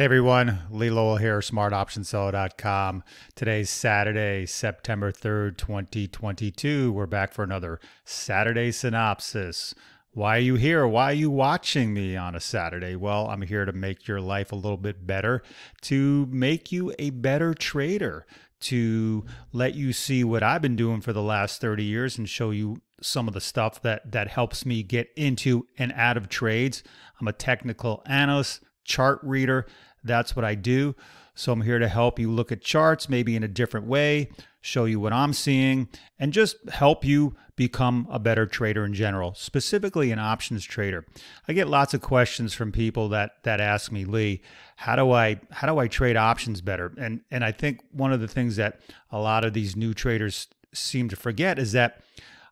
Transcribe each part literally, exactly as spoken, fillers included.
Hey everyone, Lee Lowell here, smart option seller dot com. Today's Saturday, September third, twenty twenty-two. We're back for another Saturday synopsis. Why are you here? Why are you watching me on a Saturday? Well, I'm here to make your life a little bit better, to make you a better trader, to let you see what I've been doing for the last thirty years and show you some of the stuff that, that helps me get into and out of trades. I'm a technical analyst, chart reader. That's what I do. So I'm here to help you look at charts, maybe in a different way, show you what I'm seeing, and just help you become a better trader in general, specifically an options trader. I get lots of questions from people that that ask me, Lee, how do I how do I trade options better? And and I think one of the things that a lot of these new traders seem to forget is that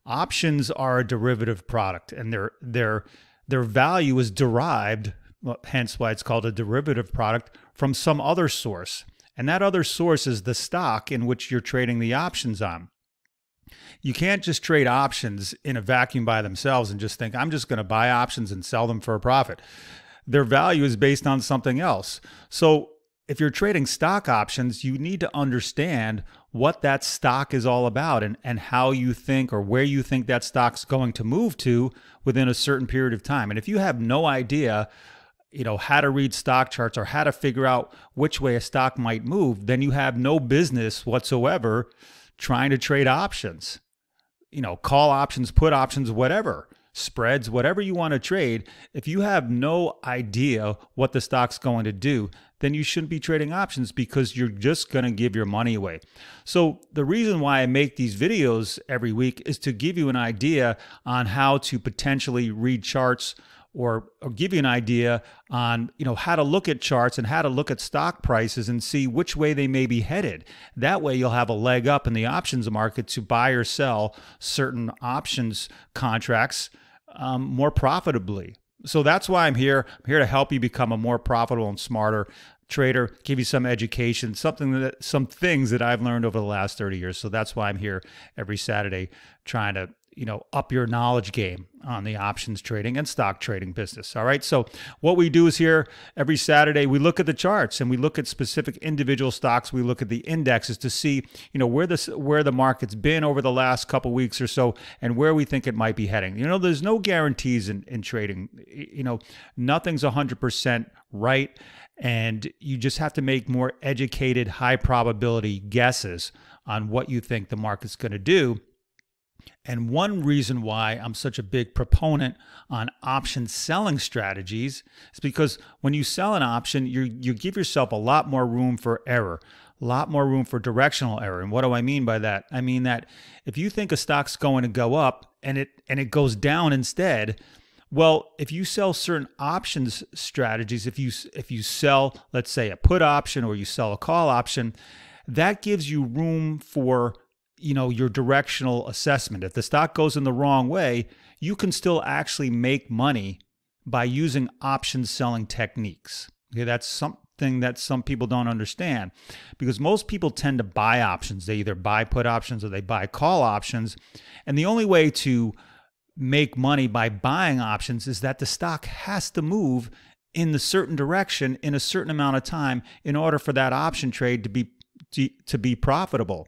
options are a derivative product, and their their their value is derived. Well, hence why it's called a derivative product, from some other source. And that other source is the stock in which you're trading the options on. You can't just trade options in a vacuum by themselves and just think, I'm just going to buy options and sell them for a profit. Their value is based on something else. So if you're trading stock options, you need to understand what that stock is all about and, and how you think or where you think that stock's going to move to within a certain period of time. And if you have no idea you know, how to read stock charts or how to figure out which way a stock might move, then you have no business whatsoever trying to trade options. You know, call options, put options, whatever, spreads, whatever you want to trade. If you have no idea what the stock's going to do, then you shouldn't be trading options because you're just going to give your money away. So the reason why I make these videos every week is to give you an idea on how to potentially read charts Or, or give you an idea on you know how to look at charts and how to look at stock prices and see which way they may be headed. That way you'll have a leg up in the options market to buy or sell certain options contracts um, more profitably. So that's why I'm here. I'm here to help you become a more profitable and smarter trader, give you some education, something that some things that I've learned over the last thirty years. So that's why I'm here every Saturday trying to you know, up your knowledge game on the options trading and stock trading business. All right. So what we do is here every Saturday, we look at the charts and we look at specific individual stocks. We look at the indexes to see, you know, where this, where the market's been over the last couple of weeks or so and where we think it might be heading. You know, there's no guarantees in, in trading, you know, nothing's a hundred percent right. And you just have to make more educated, high probability guesses on what you think the market's going to do. And one reason why I'm such a big proponent on option selling strategies is because when you sell an option, you you give yourself a lot more room for error, a lot more room for directional error. And what do I mean by that? I mean that if you think a stock's going to go up and it and it goes down instead, well, if you sell certain options strategies, if you if you sell, let's say, a put option or you sell a call option, that gives you room for you know, your directional assessment. If the stock goes in the wrong way, you can still actually make money by using option selling techniques. Okay, that's something that some people don't understand because most people tend to buy options. They either buy put options or they buy call options. And the only way to make money by buying options is that the stock has to move in a certain direction in a certain amount of time in order for that option trade to be, to, to be profitable.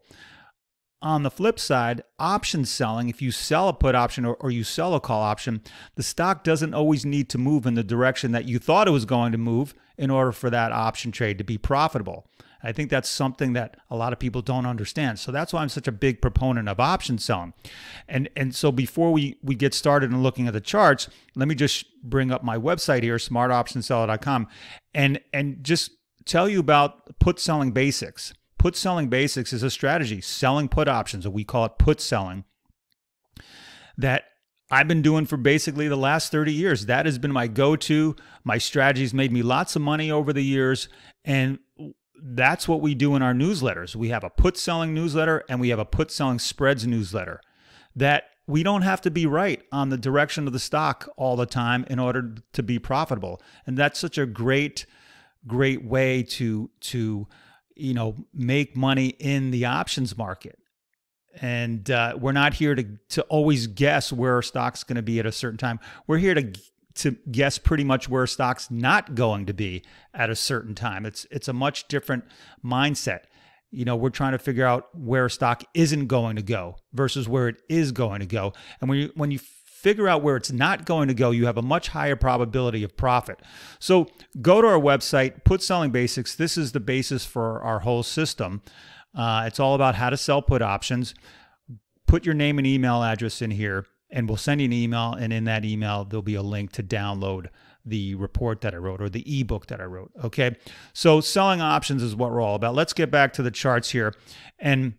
On the flip side, option selling, if you sell a put option or, or you sell a call option, the stock doesn't always need to move in the direction that you thought it was going to move in order for that option trade to be profitable. I think that's something that a lot of people don't understand. So that's why I'm such a big proponent of option selling. And, and so before we, we get started in looking at the charts, let me just bring up my website here, smart option seller dot com, and, and just tell you about put selling basics. Put selling basics is a strategy, selling put options, or we call it put selling, that I've been doing for basically the last thirty years. That has been my go-to. My strategy's made me lots of money over the years, and that's what we do in our newsletters. We have a put selling newsletter, and we have a put selling spreads newsletter that we don't have to be right on the direction of the stock all the time in order to be profitable. And that's such a great, great way to, to, you know, make money in the options market. And uh, we're not here to, to always guess where a stock's going to be at a certain time. We're here to to guess pretty much where a stock's not going to be at a certain time. It's, it's a much different mindset. You know, we're trying to figure out where a stock isn't going to go versus where it is going to go. And when you, when you figure out where it's not going to go, you have a much higher probability of profit. So go to our website, Put Selling Basics. This is the basis for our whole system. Uh, it's all about how to sell put options. Put your name and email address in here, and we'll send you an email. And in that email, there'll be a link to download the report that I wrote, or the ebook that I wrote. Okay. So selling options is what we're all about. Let's get back to the charts here. And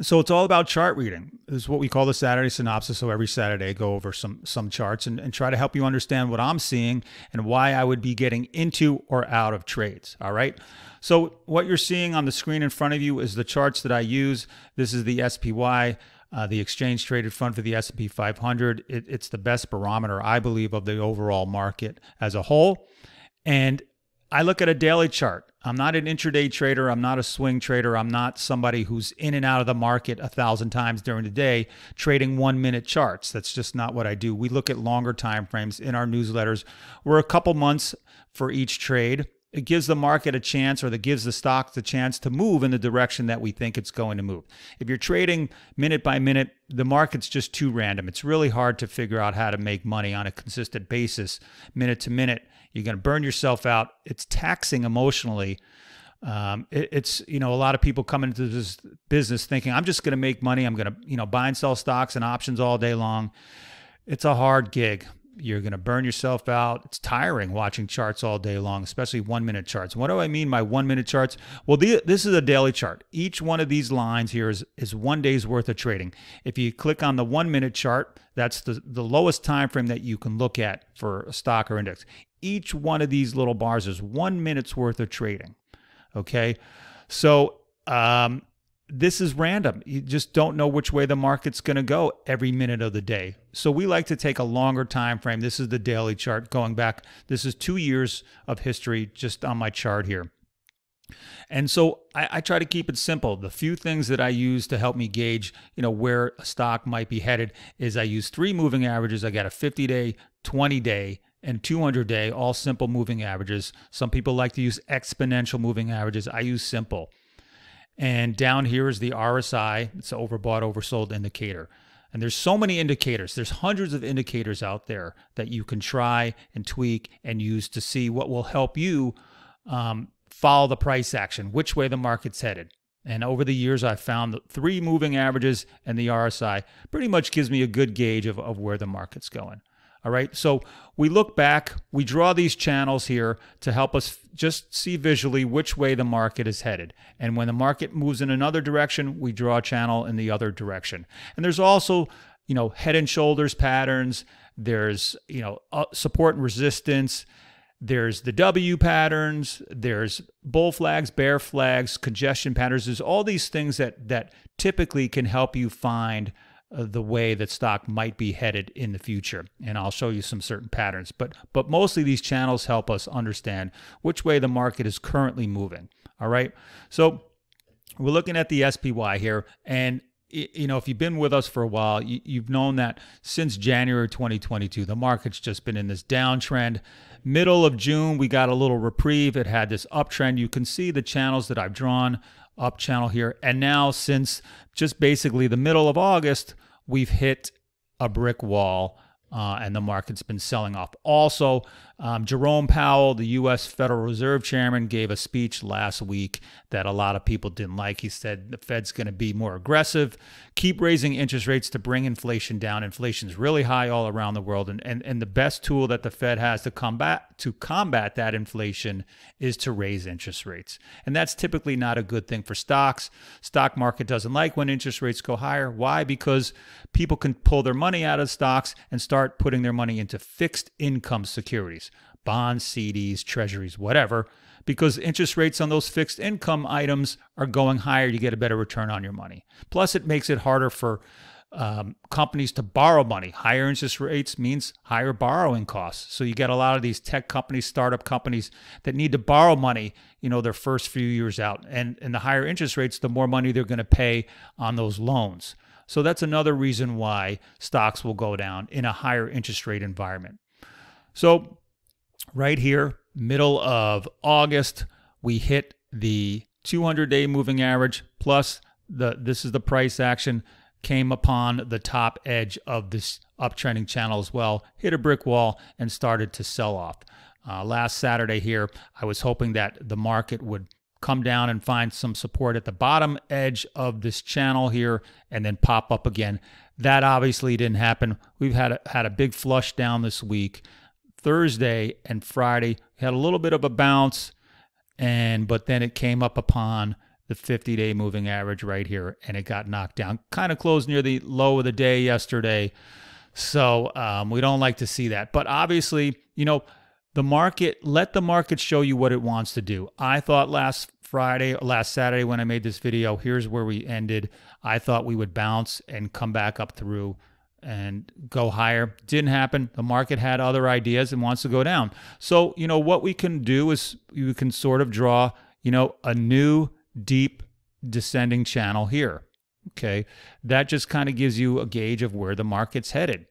so it's all about chart reading. This is what we call the Saturday synopsis. So every Saturday I go over some, some charts and, and try to help you understand what I'm seeing and why I would be getting into or out of trades. All right. So what you're seeing on the screen in front of you is the charts that I use. This is the S P Y. Uh, the exchange traded fund for the S and P five hundred. It, it's the best barometer, I believe, of the overall market as a whole. And I look at a daily chart. I'm not an intraday trader. I'm not a swing trader. I'm not somebody who's in and out of the market a thousand times during the day trading one minute charts. That's just not what I do. We look at longer time frames in our newsletters. We're a couple months for each trade. It gives the market a chance, or that gives the stock the chance to move in the direction that we think it's going to move. If you're trading minute by minute, the market's just too random. It's really hard to figure out how to make money on a consistent basis, minute to minute. You're going to burn yourself out. It's taxing emotionally. Um, it, it's, you know, a lot of people come into this business thinking, I'm just going to make money. I'm going to, you know, buy and sell stocks and options all day long. It's a hard gig. You're going to burn yourself out. It's tiring watching charts all day long, especially one-minute charts. What do I mean by one-minute charts? Well, the, this is a daily chart. Each one of these lines here is, is one day's worth of trading. If you click on the one-minute chart, that's the, the lowest time frame that you can look at for a stock or index. Each one of these little bars is one minute's worth of trading, okay? So um, this is random. You just don't know which way the market's going to go every minute of the day. So we like to take a longer time frame. This is the daily chart going back. This is two years of history just on my chart here. And so I, I try to keep it simple. The few things that I use to help me gauge, you know, where a stock might be headed is I use three moving averages. I got a fifty-day, twenty-day, and two hundred-day, all simple moving averages. Some people like to use exponential moving averages. I use simple. And down here is the R S I. It's an overbought, oversold indicator. And there's so many indicators. There's hundreds of indicators out there that you can try and tweak and use to see what will help you um, follow the price action, which way the market's headed. And over the years, I've found that three moving averages and the R S I pretty much gives me a good gauge of, of where the market's going. All right, so we look back, we draw these channels here to help us just see visually which way the market is headed. And when the market moves in another direction, we draw a channel in the other direction. And there's also, you know, head and shoulders patterns. There's, you know, support and resistance. There's the W patterns. There's bull flags, bear flags, congestion patterns. There's all these things that, that typically can help you find the way that stock might be headed in the future. And I'll show you some certain patterns, but but mostly these channels help us understand which way the market is currently moving. All right, so we're looking at the S P Y here, and you know, if you've been with us for a while, you, you've known that since January twenty twenty-two, the market's just been in this downtrend. Middle of June, we got a little reprieve. It had this uptrend. You can see the channels that I've drawn up channel here. And now since just basically the middle of August, we've hit a brick wall, uh, and the market's been selling off. Also, um, Jerome Powell, the U S Federal Reserve Chairman, gave a speech last week that a lot of people didn't like. He said the Fed's going to be more aggressive, keep raising interest rates to bring inflation down. Inflation's really high all around the world, and, and, and the best tool that the Fed has to combat, to combat that inflation is to raise interest rates. And that's typically not a good thing for stocks. Stock market doesn't like when interest rates go higher. Why? Because people can pull their money out of stocks and start Start putting their money into fixed income securities, bonds, C Ds, treasuries, whatever, because interest rates on those fixed income items are going higher. You get a better return on your money. Plus, it makes it harder for um, companies to borrow money. Higher interest rates means higher borrowing costs. So you get a lot of these tech companies, startup companies that need to borrow money, you know, their first few years out. And, and the higher interest rates, the more money they're going to pay on those loans. So that's another reason why stocks will go down in a higher interest rate environment. So right here, middle of August, we hit the two hundred day moving average, plus the this is the price action, came upon the top edge of this uptrending channel as well, hit a brick wall and started to sell off. Uh, last Saturday here, I was hoping that the market would come down and find some support at the bottom edge of this channel here and then pop up again. That obviously didn't happen. We've had a, had a big flush down this week. Thursday and Friday had a little bit of a bounce, and but then it came up upon the fifty day moving average right here, and it got knocked down. Kind of closed near the low of the day yesterday. So um, we don't like to see that. But obviously, you know, the market, let the market show you what it wants to do. I thought last Friday, last Saturday when I made this video, here's where we ended. I thought we would bounce and come back up through and go higher. Didn't happen. The market had other ideas and wants to go down. So, you know, what we can do is you can sort of draw, you know, a new deep descending channel here. Okay. That just kind of gives you a gauge of where the market's headed.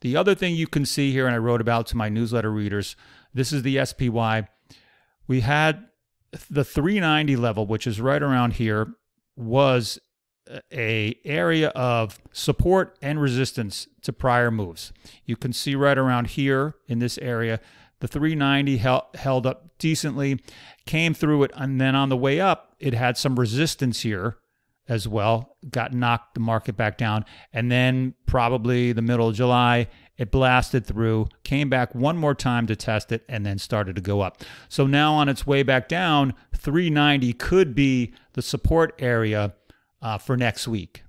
The other thing you can see here, and I wrote about to my newsletter readers, this is the S P Y. We had the three ninety level, which is right around here, was a area of support and resistance to prior moves. You can see right around here in this area, the three ninety held, held up decently, came through it, and then on the way up, it had some resistance here as well, got knocked the market back down, and then probably the middle of July, it blasted through, came back one more time to test it, and then started to go up. So now on its way back down, three ninety could be the support area Uh, for next week.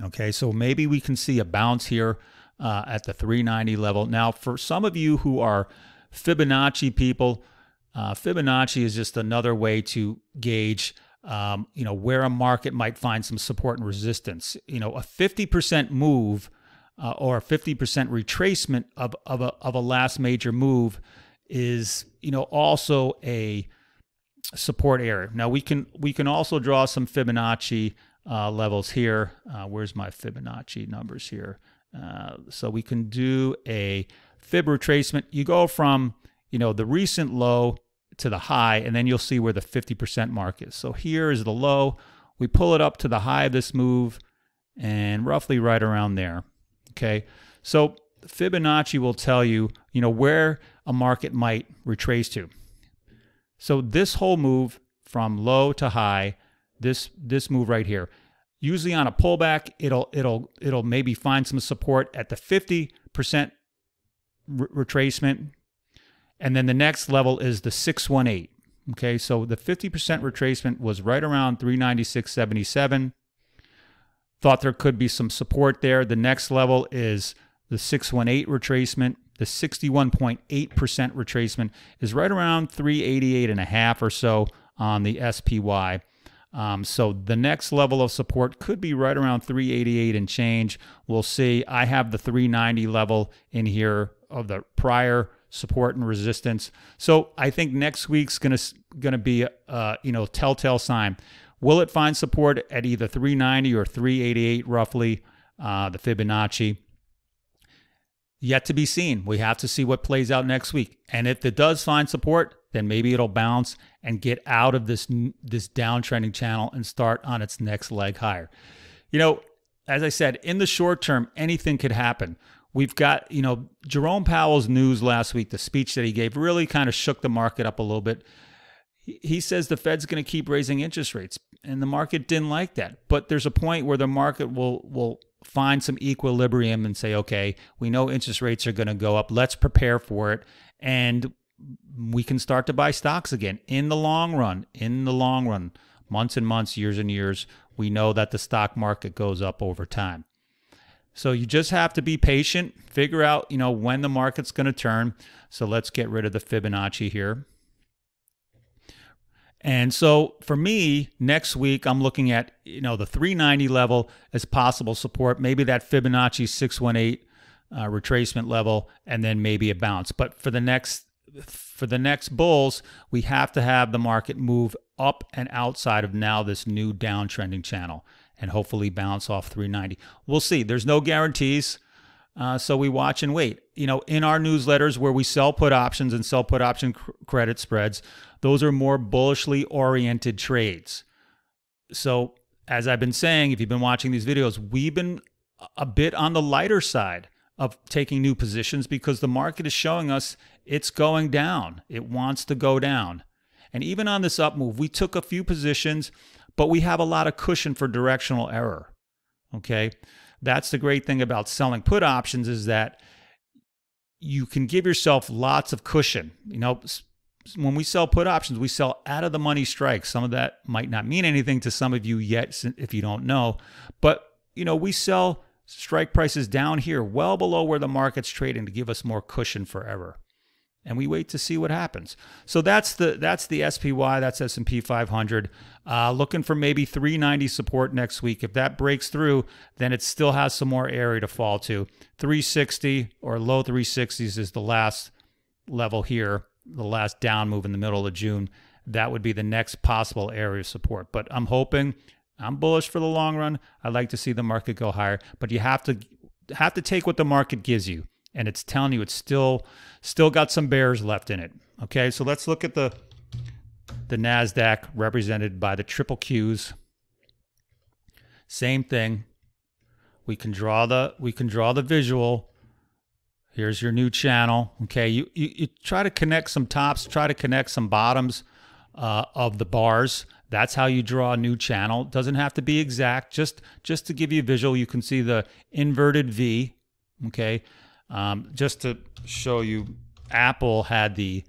Okay, so maybe we can see a bounce here uh, at the three ninety level. Now, for some of you who are Fibonacci people, uh, Fibonacci is just another way to gauge, um, you know, where a market might find some support and resistance. You know, a fifty percent move uh, or a fifty percent retracement of of a, of a last major move is, you know, also a support area. Now we can we can also draw some Fibonacci uh, levels here. Uh, where's my Fibonacci numbers here? Uh, so we can do a Fib retracement. You go from, you know, the recent low to the high, and then you'll see where the fifty percent mark is. So here is the low. We pull it up to the high of this move, and roughly right around there. Okay, so Fibonacci will tell you, you know, where a market might retrace to. So this whole move from low to high, this this move right here, usually on a pullback, it'll it'll it'll maybe find some support at the fifty percent retracement, and then the next level is the six one eight. Okay, so the fifty percent retracement was right around three ninety-six seventy-seven. Thought there could be some support there. The next level is the six one eight retracement. The sixty-one point eight percent retracement is right around three eighty-eight and a half or so on the S P Y. Um, so the next level of support could be right around three eighty-eight and change. We'll see. I have the three ninety level in here of the prior support and resistance. So I think next week's gonna gonna be a, a you know telltale sign. Will it find support at either three ninety or three eighty-eight roughly? Uh, the Fibonacci. Yet to be seen. We have to see what plays out next week. And if it does find support, then maybe it'll bounce and get out of this this downtrending channel and start on its next leg higher. You know, as I said, in the short term, anything could happen. We've got, you know, Jerome Powell's news last week, the speech that he gave really kind of shook the market up a little bit. He says the Fed's going to keep raising interest rates, and the market didn't like that. But there's a point where the market will will find some equilibrium and say, okay, we know interest rates are going to go up. Let's prepare for it. And we can start to buy stocks again in the long run, in the long run, months and months, years and years. We know that the stock market goes up over time. So you just have to be patient, figure out, you know, when the market's going to turn. So let's get rid of the Fibonacci here. And so for me, next week, I'm looking at, you know, the three ninety level as possible support, maybe that Fibonacci six one eight uh, retracement level, and then maybe a bounce. But for the next for the next bulls, we have to have the market move up and outside of now this new downtrending channel and hopefully bounce off three ninety. We'll see. There's no guarantees. Uh, so we watch and wait. You know, in our newsletters where we sell put options and sell put option cr- credit spreads, those are more bullishly oriented trades. So as I've been saying, if you've been watching these videos, we've been a bit on the lighter side of taking new positions because the market is showing us it's going down. It wants to go down. And even on this up move, we took a few positions, but we have a lot of cushion for directional error. Okay. That's the great thing about selling put options, is that you can give yourself lots of cushion. You know, when we sell put options, we sell out of the money strikes. Some of that might not mean anything to some of you yet, if you don't know, but you know, we sell strike prices down here, well below where the market's trading, to give us more cushion for error. And we wait to see what happens. So that's the that's the S P Y, that's S and P five hundred. Uh, looking for maybe three ninety support next week. If that breaks through, then it still has some more area to fall to. three sixty or low three sixties is the last level here, the last down move in the middle of June. That would be the next possible area of support. But I'm hoping, I'm bullish for the long run. I'd like to see the market go higher, but you have to have to take what the market gives you. And it's telling you it's still still got some bears left in it. Okay, so let's look at the the NASDAQ represented by the triple Qs. Same thing. We can draw the we can draw the visual. Here's your new channel. Okay, you you, you try to connect some tops, try to connect some bottoms uh, of the bars. That's how you draw a new channel. It doesn't have to be exact. Just just to give you a visual, you can see the inverted V. Okay. Um, just to show you, Apple had the,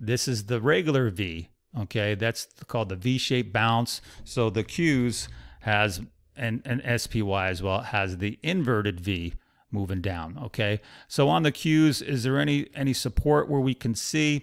this is the regular V, okay? That's called the V-shaped bounce. So the Qs has, and, and S P Y as well, has the inverted V moving down, okay? So on the Qs, is there any, any support where we can see?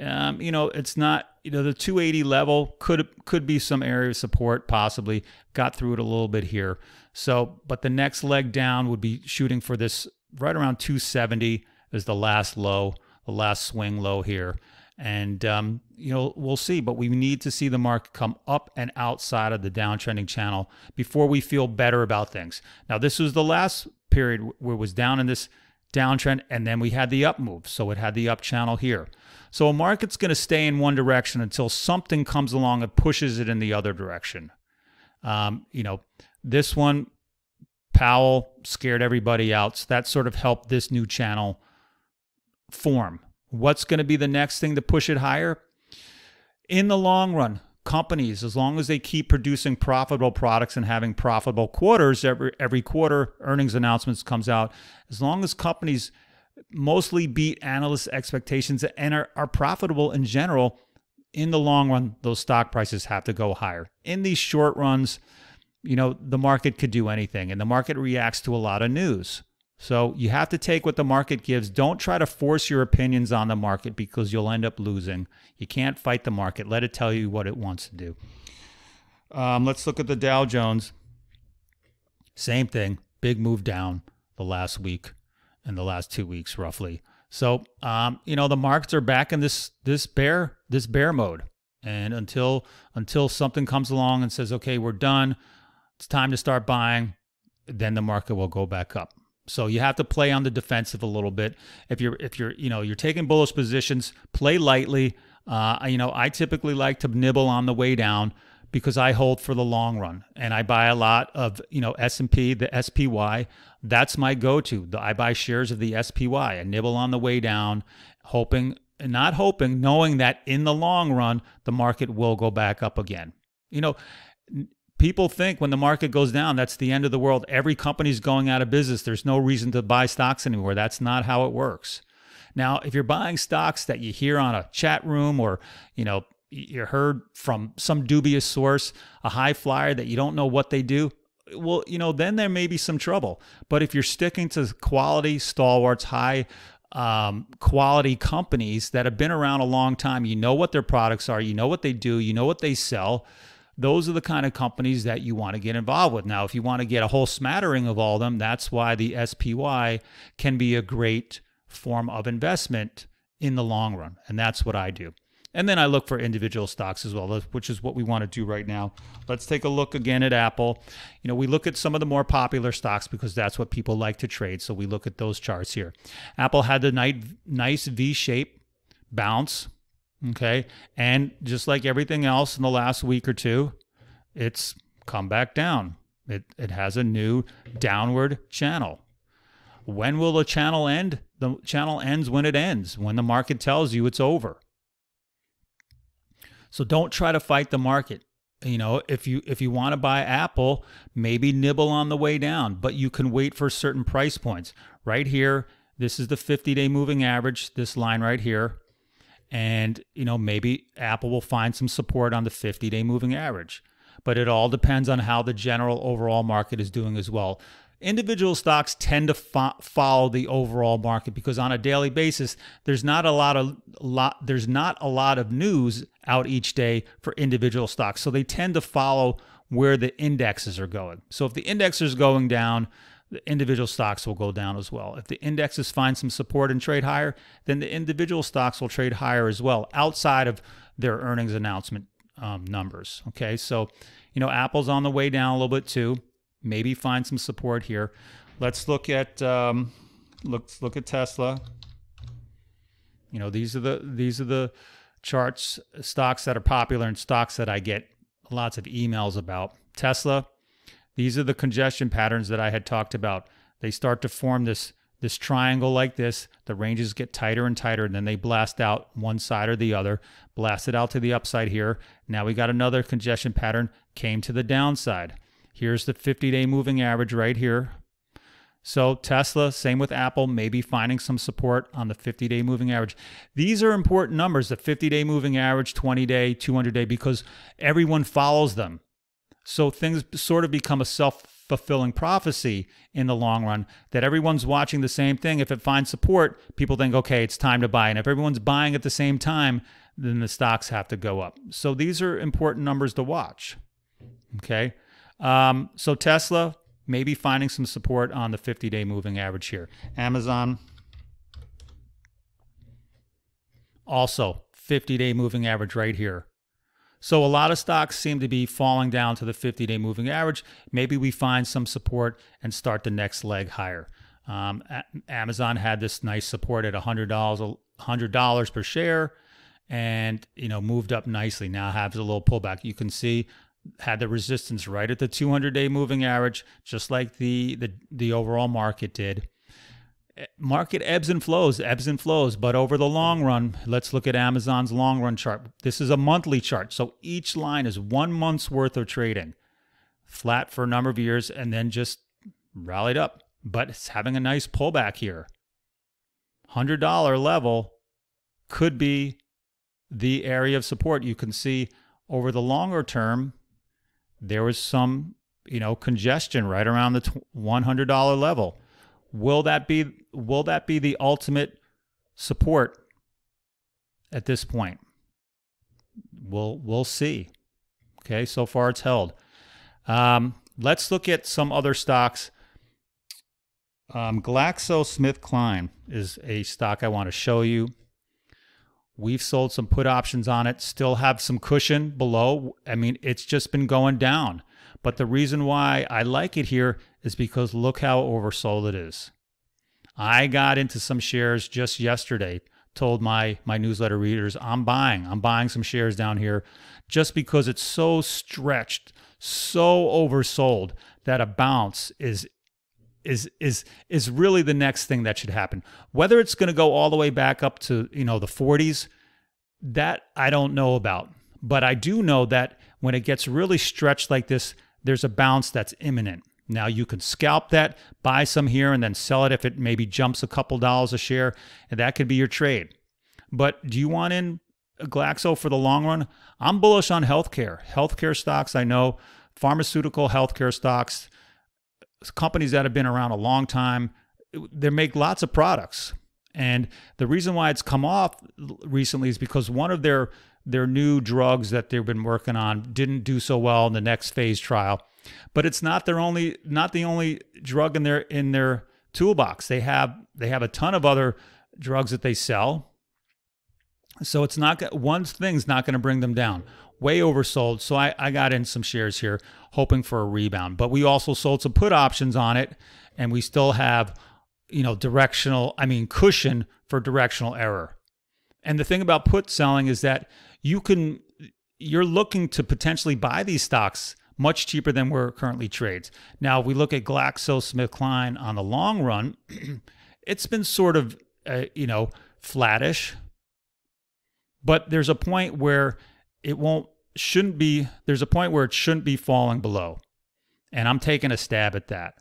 Um, you know, it's not, you know, the two eighty level could, could be some area of support possibly. Got through it a little bit here. So, but the next leg down would be shooting for this, right around two seventy is the last low, the last swing low here. And, um, you know, we'll see, but we need to see the market come up and outside of the downtrending channel before we feel better about things. Now, this was the last period where it was down in this downtrend, and then we had the up move. So it had the up channel here. So a market's going to stay in one direction until something comes along and pushes it in the other direction. Um, you know, this one, Powell scared everybody out. So that sort of helped this new channel form. What's going to be the next thing to push it higher? In the long run, companies, as long as they keep producing profitable products and having profitable quarters, every, every quarter earnings announcements comes out, as long as companies mostly beat analysts' expectations and are, are profitable in general, in the long run, those stock prices have to go higher. In these short runs, you know, the market could do anything, and the market reacts to a lot of news. So you have to take what the market gives. Don't try to force your opinions on the market because you'll end up losing. You can't fight the market. Let it tell you what it wants to do. Um, let's look at the Dow Jones. Same thing, big move down the last week and the last two weeks roughly. So, um, you know, the markets are back in this, this bear, this bear mode. And until, until something comes along and says, okay, we're done, it's time to start buying, then the market will go back up. So you have to play on the defensive a little bit. If you're, if you're, you know, you're taking bullish positions, play lightly. Uh, you know, I typically like to nibble on the way down because I hold for the long run, and I buy a lot of, you know, S and P, the S P Y. That's my go-to. I buy shares of the S P Y. I nibble on the way down, hoping, not hoping, knowing that in the long run, the market will go back up again. You know, people think when the market goes down, that's the end of the world. Every company's going out of business. There's no reason to buy stocks anymore. That's not how it works. Now, if you're buying stocks that you hear on a chat room, or, you know, you heard from some dubious source, a high flyer that you don't know what they do, well, you know, then there may be some trouble. But if you're sticking to quality stalwarts, high um, quality companies that have been around a long time, you know what their products are, you know what they do, you know what they sell, those are the kind of companies that you want to get involved with. Now, if you want to get a whole smattering of all of them, that's why the S P Y can be a great form of investment in the long run. And that's what I do. And then I look for individual stocks as well, which is what we want to do right now. Let's take a look again at Apple. You know, we look at some of the more popular stocks because that's what people like to trade. So we look at those charts here. Apple had a nice V-shape bounce, okay? And just like everything else in the last week or two, it's come back down. It, it has a new downward channel. When will the channel end? The channel ends when it ends, when the market tells you it's over. So don't try to fight the market. You know, if you if you want to buy Apple, maybe nibble on the way down, but you can wait for certain price points. Right here, this is the fifty-day moving average, this line right here. And, you know, maybe Apple will find some support on the fifty-day moving average. But it all depends on how the general overall market is doing as well. Individual stocks tend to fo follow the overall market because on a daily basis, there's not a lot of lot there's not a lot of news out each day for individual stocks. So they tend to follow where the indexes are going. So if the index is going down, the individual stocks will go down as well. If the indexes find some support and trade higher, then the individual stocks will trade higher as well outside of their earnings announcement um, numbers. Okay, so you know Apple's on the way down a little bit too. Maybe find some support here. Let's look at um, let's look at Tesla. You know, these are the these are the charts, stocks that are popular and stocks that I get lots of emails about. Tesla. These are the congestion patterns that I had talked about. They start to form this this triangle like this. The ranges get tighter and tighter, and then they blast out one side or the other. Blast it out to the upside here. Now we got another congestion pattern. Came to the downside. Here's the fifty-day moving average right here. So Tesla, same with Apple, maybe finding some support on the fifty-day moving average. These are important numbers, the fifty-day moving average, twenty-day, two hundred-day, because everyone follows them. So things sort of become a self-fulfilling prophecy in the long run that everyone's watching the same thing. If it finds support, people think, okay, it's time to buy. And if everyone's buying at the same time, then the stocks have to go up. So these are important numbers to watch, okay? Um, so Tesla, maybe finding some support on the fifty-day moving average here. Amazon, also fifty-day moving average right here. So a lot of stocks seem to be falling down to the fifty-day moving average. Maybe we find some support and start the next leg higher. Um, Amazon had this nice support at one hundred dollars, one hundred dollars per share and, you know, moved up nicely. Now has a little pullback. You can see had the resistance right at the two hundred-day moving average, just like the, the the overall market did. Market ebbs and flows, ebbs and flows, but over the long run, let's look at Amazon's long run chart. This is a monthly chart, so each line is one month's worth of trading, flat for a number of years, and then just rallied up. But it's having a nice pullback here. one hundred dollar level could be the area of support. You can see over the longer term, there was some, you know, congestion right around the one hundred dollar level. Will that be will that be the ultimate support at this point? We'll we'll see. Okay, so far it's held. Um, let's look at some other stocks. Um, GlaxoSmithKline is a stock I want to show you. We've sold some put options on it, still have some cushion below. I mean, it's just been going down. But the reason why I like it here is because look how oversold it is. I got into some shares just yesterday, told my, my newsletter readers, I'm buying. I'm buying some shares down here just because it's so stretched, so oversold that a bounce is is is is really the next thing that should happen. Whether it's going to go all the way back up to, you know, the forties, that I don't know about. But I do know that when it gets really stretched like this, there's a bounce that's imminent. Now you can scalp that, buy some here, and then sell it if it maybe jumps a couple dollars a share, and that could be your trade. But do you want in Glaxo for the long run? I'm bullish on healthcare. Healthcare stocks, I know, pharmaceutical healthcare stocks, companies that have been around a long time, they make lots of products. And the reason why it's come off recently is because one of their their new drugs that they've been working on didn't do so well in the next phase trial. But it's not their only not the only drug in their in their toolbox. They have they have a ton of other drugs that they sell. So it's not, one thing's not going to bring them down. Way oversold. So I, I got in some shares here hoping for a rebound, but we also sold some put options on it, and we still have, you know, directional, I mean, cushion for directional error. And the thing about put selling is that you can, you're looking to potentially buy these stocks much cheaper than where it currently trades. Now, if we look at GlaxoSmithKline on the long run, it's been sort of, uh, you know, flattish, but there's a point where it won't, shouldn't be, there's a point where it shouldn't be falling below. And I'm taking a stab at that.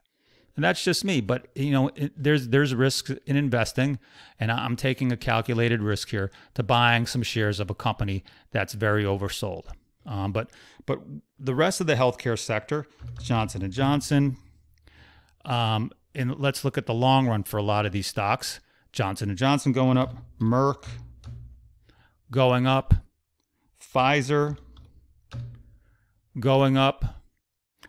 And that's just me, but you know, it, there's, there's risks in investing, and I'm taking a calculated risk here to buying some shares of a company that's very oversold. Um, but, but the rest of the healthcare sector, Johnson and Johnson, um, and let's look at the long run for a lot of these stocks, Johnson and Johnson going up, Merck going up, Pfizer going up.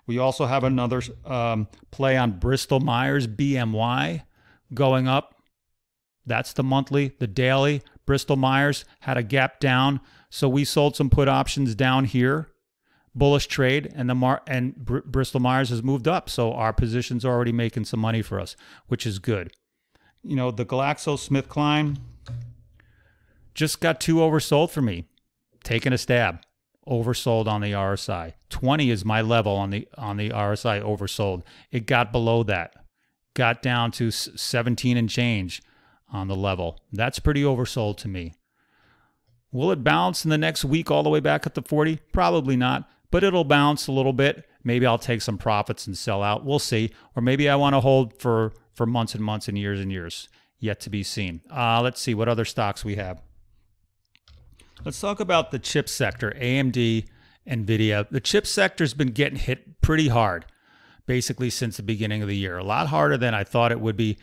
We also have another um, play on Bristol-Myers, B M Y, going up. That's the monthly, the daily. Bristol-Myers had a gap down, so we sold some put options down here. Bullish trade, and the mar and Br Bristol-Myers has moved up, so our position's already making some money for us, which is good. You know, the GlaxoSmithKline just got too oversold for me. Taking a stab. Oversold on the R S I. twenty is my level on the on the R S I oversold. It got below that. Got down to seventeen and change on the level. That's pretty oversold to me. Will it bounce in the next week all the way back up to forty? Probably not, but it'll bounce a little bit. Maybe I'll take some profits and sell out. We'll see. Or maybe I want to hold for, for months and months and years and years. Yet to be seen. Uh, let's see what other stocks we have. Let's talk about the chip sector, A M D, NVIDIA. The chip sector's been getting hit pretty hard, basically since the beginning of the year. A lot harder than I thought it would be.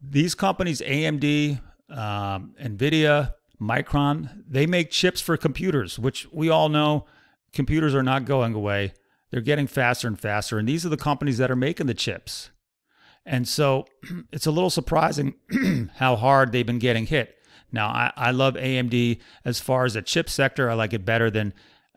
These companies, A M D, um, NVIDIA, Micron, they make chips for computers, which we all know computers are not going away. They're getting faster and faster, and these are the companies that are making the chips. And so it's a little surprising how hard they've been getting hit. Now, I, I love A M D as far as the chip sector. I like it better than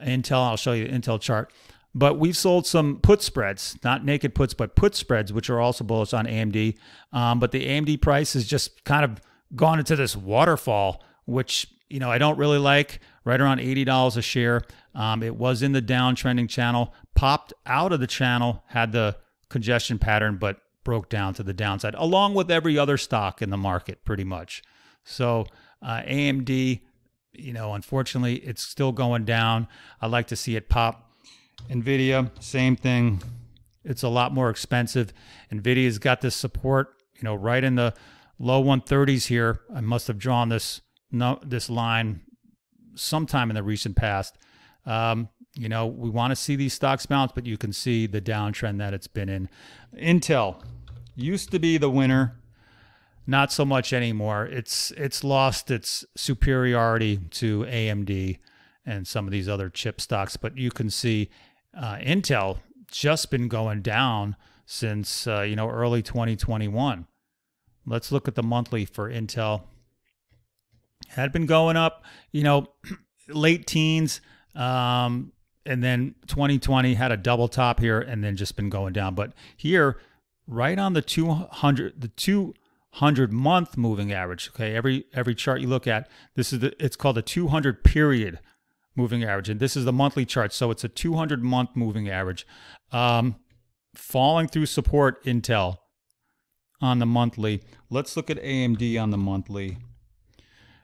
Intel. I'll show you the Intel chart. But we've sold some put spreads, not naked puts, but put spreads, which are also bullish on A M D. Um, but the A M D price has just kind of gone into this waterfall, which, you know, I don't really like, right around eighty dollars a share. Um, it was in the downtrending channel, popped out of the channel, had the congestion pattern, but broke down to the downside, along with every other stock in the market, pretty much. So uh, A M D, you know, unfortunately, it's still going down. I'd like to see it pop. NVIDIA, same thing. It's a lot more expensive. NVIDIA's got this support, you know, right in the low one thirties here. I must have drawn this no, this line sometime in the recent past. Um, you know, we want to see these stocks bounce, but you can see the downtrend that it's been in. Intel used to be the winner. Not so much anymore. It's it's lost its superiority to A M D and some of these other chip stocks. But you can see uh, Intel just been going down since uh, you know, early twenty twenty-one. Let's look at the monthly for Intel. Had been going up, you know, late teens, um, and then twenty twenty had a double top here, and then just been going down. But here, right on the two hundred, the two. Hundred month moving average. Okay, every every chart you look at, this is the, it's called a two hundred period moving average, and this is the monthly chart. So it's a two hundred month moving average, um, falling through support. Intel on the monthly. Let's look at A M D on the monthly.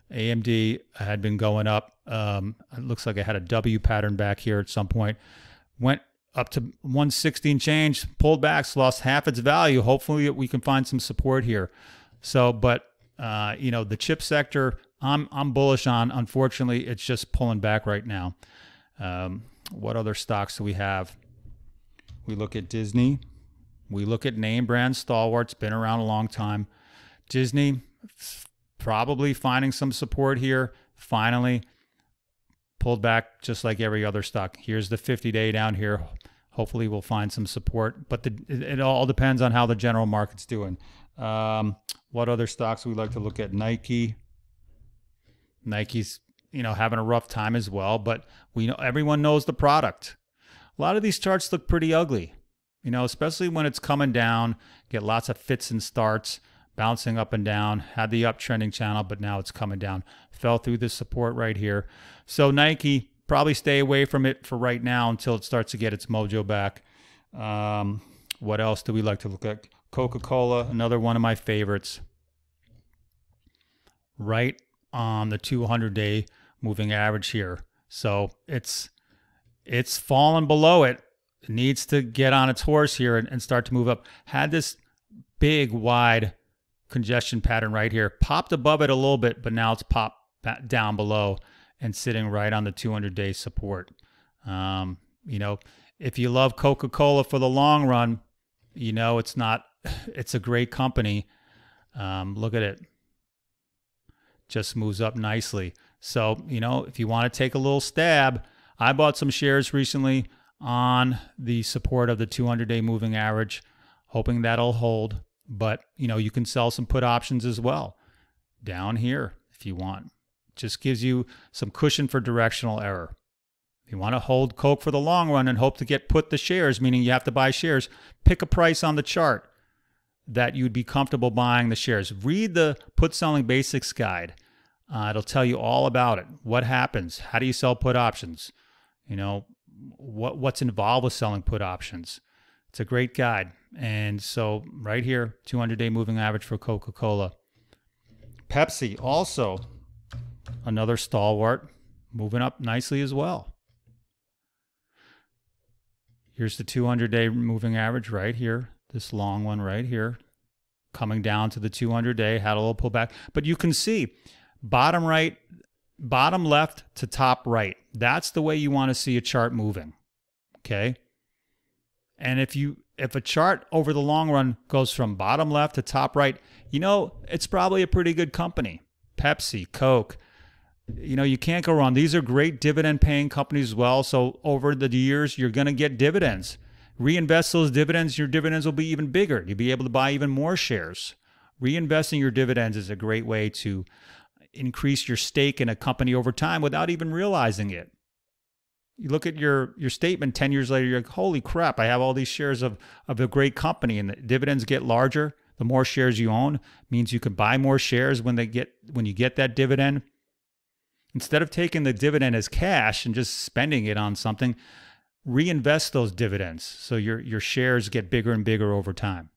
A M D had been going up. Um, it looks like I had a W pattern back here at some point. Went up to one sixteen change, pulled back, lost half its value. Hopefully we can find some support here. So, but, uh, you know, the chip sector, I'm, I'm bullish on. Unfortunately, it's just pulling back right now. Um, what other stocks do we have? We look at Disney. We look at name brand stalwarts, been around a long time. Disney, probably finding some support here. Finally, pulled back just like every other stock. Here's the fifty day down here. Hopefully we'll find some support, but the, it, it all depends on how the general market's doing. Um, what other stocks we like to look at? Nike, Nike's, you know, having a rough time as well, but we know, everyone knows the product. A lot of these charts look pretty ugly, you know, especially when it's coming down, get lots of fits and starts, bouncing up and down, had the uptrending channel, but now it's coming down, fell through this support right here. So Nike, probably stay away from it for right now until it starts to get its mojo back. Um, what else do we like to look at? Coca-Cola, another one of my favorites. Right on the two hundred day moving average here. So it's it's fallen below it. It needs to get on its horse here and, and start to move up. Had this big wide congestion pattern right here. Popped above it a little bit, but now it's popped down below and sitting right on the two hundred day support. Um, you know, if you love Coca-Cola for the long run, you know, it's not, it's a great company. Um, look at it. Just moves up nicely. So, you know, if you want to take a little stab, I bought some shares recently on the support of the two hundred day moving average, hoping that'll hold. But, you know, you can sell some put options as well down here if you want. Just gives you some cushion for directional error. If you want to hold Coke for the long run and hope to get put the shares, meaning you have to buy shares, pick a price on the chart that you'd be comfortable buying the shares. Read the Put Selling Basics Guide. Uh, it'll tell you all about it. What happens? How do you sell put options? You know, what what's involved with selling put options? It's a great guide. And so right here, two hundred day moving average for Coca-Cola. Pepsi also, another stalwart, moving up nicely as well. Here's the two hundred day moving average right here. This long one right here, coming down to the two hundred day, had a little pullback. But you can see bottom right, bottom left to top right. That's the way you want to see a chart moving, okay? And if you if a chart over the long run goes from bottom left to top right, you know, it's probably a pretty good company. Pepsi, Coke. You know, you can't go wrong. These are great dividend paying companies as well. So over the years, you're going to get dividends. Reinvest those dividends. Your dividends will be even bigger. You'll be able to buy even more shares. Reinvesting your dividends is a great way to increase your stake in a company over time without even realizing it. You look at your, your statement ten years later, you're like, holy crap, I have all these shares of, of a great company, and the dividends get larger. The more shares you own means you can buy more shares when they get, when you get that dividend. Instead of taking the dividend as cash and just spending it on something, reinvest those dividends so your your shares get bigger and bigger over time.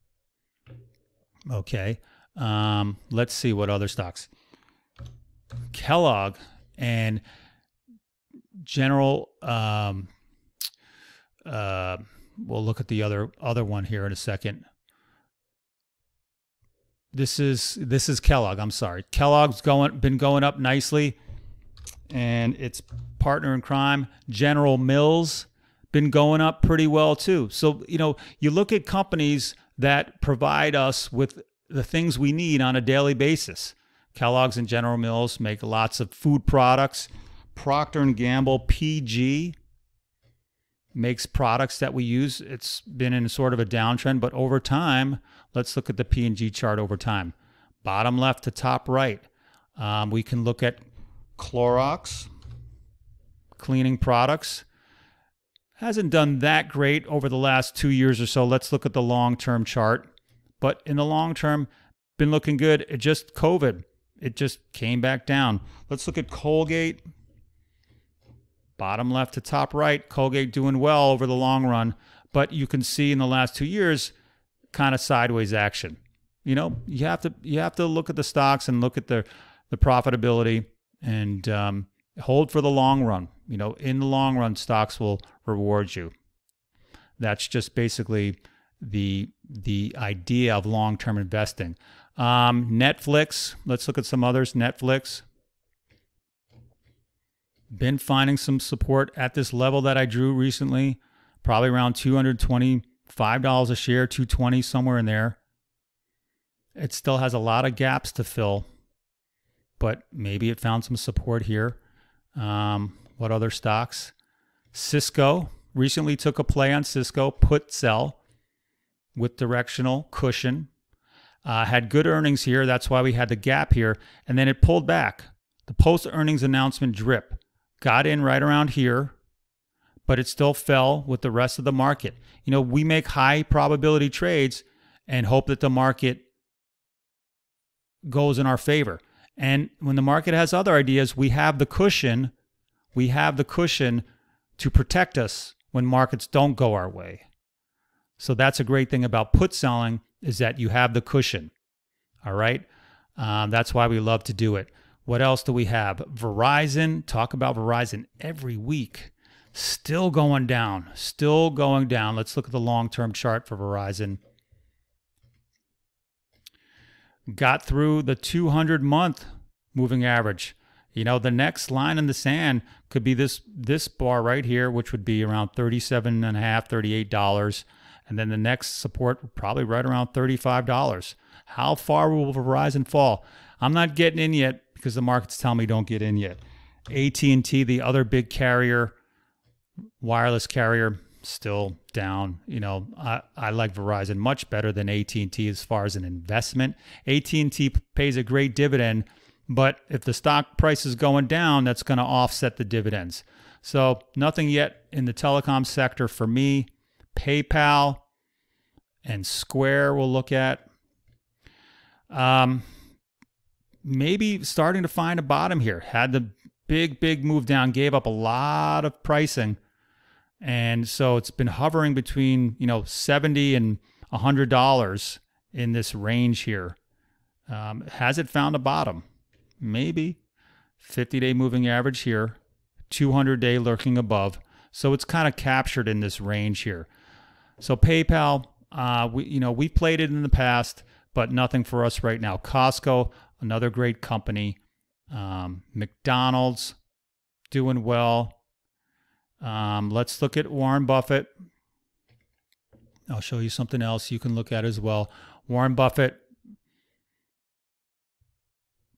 Okay, um, let's see what other stocks. Kellogg and General. Um, uh, we'll look at the other other one here in a second. This is this is Kellogg. I'm sorry, Kellogg's going been going up nicely. And its partner in crime, General Mills, been going up pretty well too. So, you know, you look at companies that provide us with the things we need on a daily basis. Kellogg's and General Mills make lots of food products. Procter and Gamble, P G, makes products that we use. It's been in sort of a downtrend, but over time, let's look at the P and G chart over time. Bottom left to top right. Um, we can look at Clorox, cleaning products, hasn't done that great over the last two years or so. Let's look at the long-term chart. But in the long term, been looking good. It just COVID, it just came back down. Let's look at Colgate, bottom left to top right. Colgate doing well over the long run, but you can see in the last two years, kind of sideways action. You know, you have to you have to look at the stocks and look at the the profitability. And um, hold for the long run. You know, in the long run, stocks will reward you. That's just basically the the idea of long-term investing. Um, Netflix. Let's look at some others. Netflix. Been finding some support at this level that I drew recently, probably around two hundred twenty-five dollars a share, two twenty somewhere in there. It still has a lot of gaps to fill. But maybe it found some support here. Um, what other stocks? Cisco recently took a play on Cisco, put sell with directional cushion. Uh, had good earnings here. That's why we had the gap here. And then it pulled back. The post-earnings announcement drip got in right around here, but it still fell with the rest of the market. You know, we make high probability trades and hope that the market goes in our favor. And when the market has other ideas, we have the cushion, we have the cushion to protect us when markets don't go our way. So that's a great thing about put selling, is that you have the cushion. All right. Um, that's why we love to do it. What else do we have? Verizon. Talk about Verizon every week. Still going down, still going down. Let's look at the long-term chart for Verizon. Got through the two hundred month moving average. You know, the next line in the sand could be this this bar right here, which would be around thirty-seven and a half, thirty-eight dollars, and then the next support probably right around thirty-five dollars. How far will Verizon fall? I'm not getting in yet because the market's telling me don't get in yet. A T and T, the other big carrier, wireless carrier, still down. You know, I, I like Verizon much better than A T and T as far as an investment. A T and T pays a great dividend, but if the stock price is going down, that's going to offset the dividends. So nothing yet in the telecom sector for me. PayPal and Square we'll look at. Um, maybe starting to find a bottom here. Had the big, big move down, gave up a lot of pricing. And so it's been hovering between, you know, seventy and a hundred dollars in this range here. Um, has it found a bottom? Maybe. fifty day moving average here, two hundred day lurking above. So it's kind of captured in this range here. So PayPal, uh, we, you know, we played it in the past, but nothing for us right now. Costco, another great company. Um, McDonald's, doing well. Um, let's look at Warren Buffett. I'll show you something else you can look at as well. Warren Buffett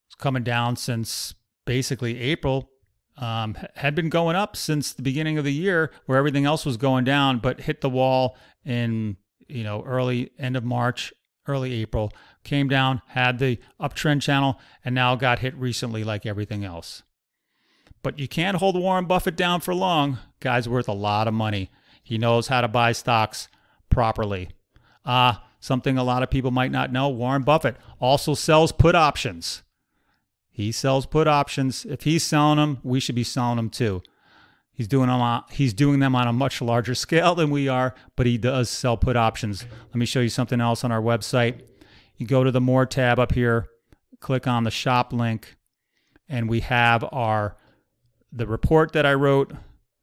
is coming down since basically April. Um, had been going up since the beginning of the year where everything else was going down, but hit the wall in, you know, early, end of March, early April. Came down, had the uptrend channel, and now got hit recently like everything else. But you can't hold Warren Buffett down for long. Guy's worth a lot of money. He knows how to buy stocks properly. Uh, something a lot of people might not know, Warren Buffett also sells put options. He sells put options. If he's selling them, we should be selling them too. He's doing them on, he's doing them on a much larger scale than we are, but he does sell put options. Let me show you something else on our website. You go to the More tab up here, click on the shop link, and we have our the report that I wrote,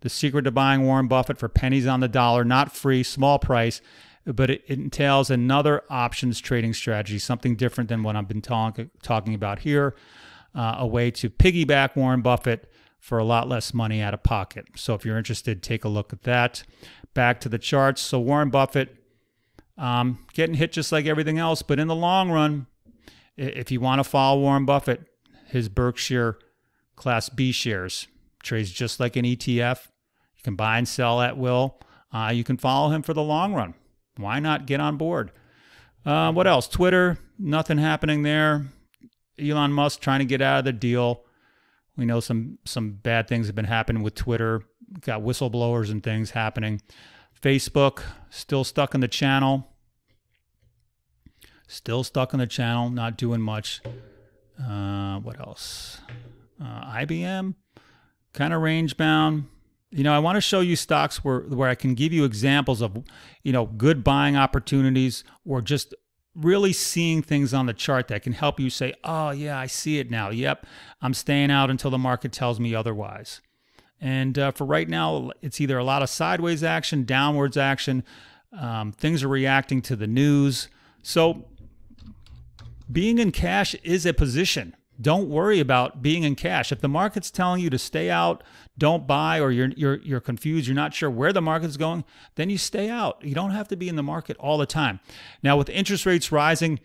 The Secret to Buying Warren Buffett for Pennies on the Dollar, not free, small price, but it entails another options trading strategy, something different than what I've been talk, talking about here, uh, a way to piggyback Warren Buffett for a lot less money out of pocket. So if you're interested, take a look at that. Back to the charts. So Warren Buffett um, getting hit just like everything else, but in the long run, if you want to follow Warren Buffett, his Berkshire Class B shares, trades just like an E T F. You can buy and sell at will. Uh, you can follow him for the long run. Why not get on board? Uh, what else? Twitter, nothing happening there. Elon Musk trying to get out of the deal. We know some, some bad things have been happening with Twitter. Got whistleblowers and things happening. Facebook, still stuck in the channel. Still stuck in the channel, not doing much. Uh, what else? Uh, I B M, kind of range bound. You know, I want to show you stocks where, where I can give you examples of, you know, good buying opportunities or just really seeing things on the chart that can help you say, oh, yeah, I see it now. Yep, I'm staying out until the market tells me otherwise. And uh, for right now, it's either a lot of sideways action, downwards action. Um, things are reacting to the news. So being in cash is a position. Don't worry about being in cash. If the market's telling you to stay out, don't buy, or you're, you're, you're confused, you're not sure where the market's going, then you stay out. You don't have to be in the market all the time. Now, with interest rates rising,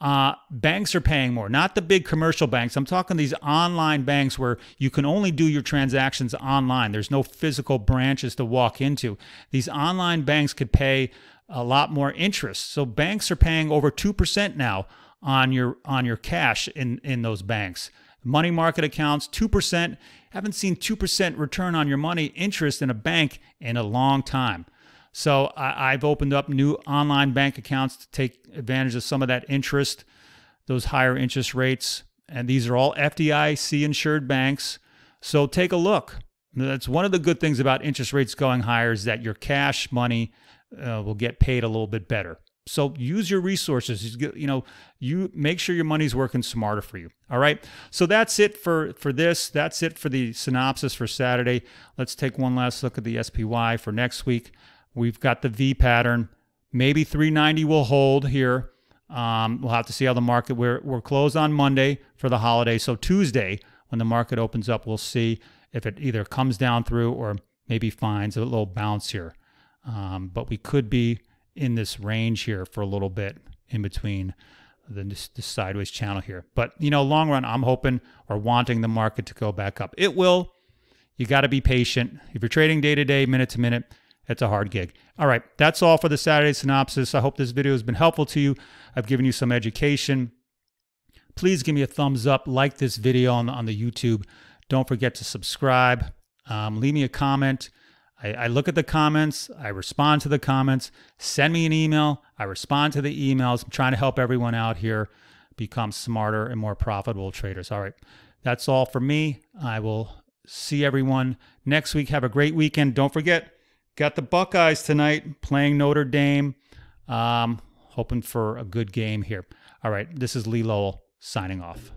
uh, banks are paying more, not the big commercial banks. I'm talking these online banks where you can only do your transactions online. There's no physical branches to walk into. These online banks could pay a lot more interest. So banks are paying over two percent now on your on your cash in in those banks. money market accounts, two percent. Haven't seen two percent return on your money interest in a bank in a long time. So I, I've opened up new online bank accounts to take advantage of some of that interest, those higher interest rates. And these are all F D I C insured banks. So take a look. That's one of the good things about interest rates going higher, is that your cash money uh, will get paid a little bit better. So use your resources. You know, you make sure your money's working smarter for you. All right. So that's it for for this. That's it for the synopsis for Saturday. Let's take one last look at the S P Y for next week. We've got the V pattern. Maybe three ninety will hold here. Um, we'll have to see how the market. We're we're closed on Monday for the holiday. So Tuesday, when the market opens up, we'll see if it either comes down through or maybe finds a little bounce here. Um, but we could be in this range here for a little bit in between the, this, this sideways channel here. But, you know, long run, I'm hoping or wanting the market to go back up. It will. You got to be patient. If you're trading day to day, minute to minute, it's a hard gig. All right. That's all for the Saturday synopsis. I hope this video has been helpful to you. I've given you some education. Please give me a thumbs up. Like this video on, on the YouTube. Don't forget to subscribe. Um, leave me a comment. I, I look at the comments. I respond to the comments. Send me an email. I respond to the emails. I'm trying to help everyone out here become smarter and more profitable traders. All right. That's all for me. I will see everyone next week. Have a great weekend. Don't forget, got the Buckeyes tonight playing Notre Dame. Um, hoping for a good game here. All right. This is Lee Lowell signing off.